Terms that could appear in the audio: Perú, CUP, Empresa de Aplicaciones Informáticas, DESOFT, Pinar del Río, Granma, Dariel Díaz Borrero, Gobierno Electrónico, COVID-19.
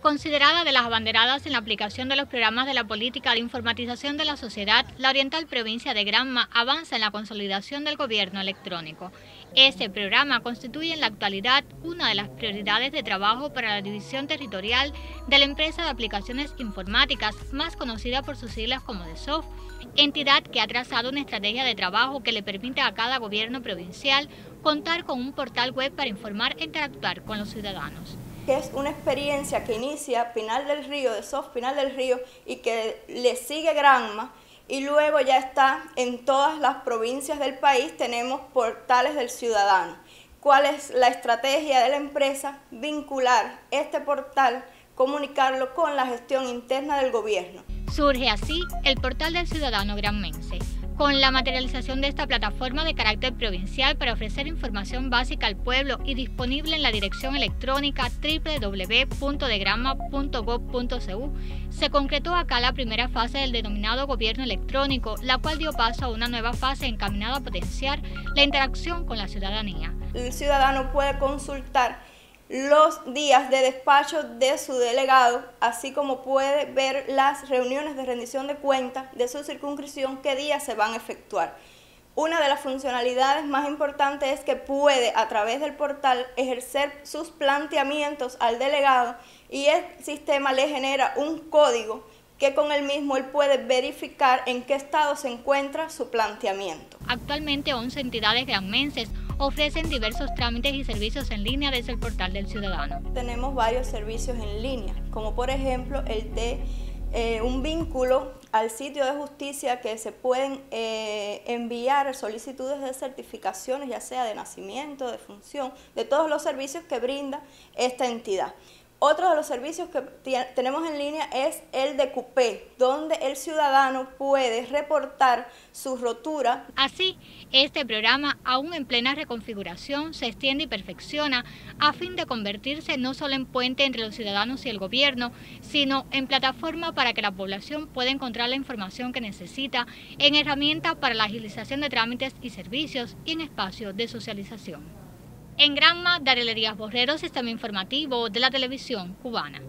Considerada de las abanderadas en la aplicación de los programas de la política de informatización de la sociedad, la oriental provincia de Granma avanza en la consolidación del gobierno electrónico. Este programa constituye en la actualidad una de las prioridades de trabajo para la división territorial de la empresa de aplicaciones informáticas, más conocida por sus siglas como DESOFT, entidad que ha trazado una estrategia de trabajo que le permite a cada gobierno provincial contar con un portal web para informar e interactuar con los ciudadanos. Que es una experiencia que inicia Pinar del Río, DESOFT Pinar del Río, y que le sigue Granma, y luego ya está en todas las provincias del país. Tenemos portales del ciudadano. ¿Cuál es la estrategia de la empresa? Vincular este portal, comunicarlo con la gestión interna del gobierno. Surge así el portal del ciudadano granmense, con la materialización de esta plataforma de carácter provincial para ofrecer información básica al pueblo y disponible en la dirección electrónica www.degranma.gov.cu, se concretó acá la primera fase del denominado gobierno electrónico, la cual dio paso a una nueva fase encaminada a potenciar la interacción con la ciudadanía. El ciudadano puede consultar los días de despacho de su delegado, así como puede ver las reuniones de rendición de cuentas de su circunscripción, qué días se van a efectuar. Una de las funcionalidades más importantes es que puede, a través del portal, ejercer sus planteamientos al delegado, y el sistema le genera un código que con el mismo él puede verificar en qué estado se encuentra su planteamiento. Actualmente 11 entidades granmenses ofrecen diversos trámites y servicios en línea desde el portal del ciudadano. Tenemos varios servicios en línea, como por ejemplo el de un vínculo al sitio de justicia, que se pueden enviar solicitudes de certificaciones, ya sea de nacimiento, de función, de todos los servicios que brinda esta entidad. Otro de los servicios que tenemos en línea es el de CUP, donde el ciudadano puede reportar su rotura. Así, este programa, aún en plena reconfiguración, se extiende y perfecciona a fin de convertirse no solo en puente entre los ciudadanos y el gobierno, sino en plataforma para que la población pueda encontrar la información que necesita, en herramienta para la agilización de trámites y servicios, y en espacio de socialización. En Granma, Dariel Díaz Borrero, Sistema Informativo de la Televisión Cubana.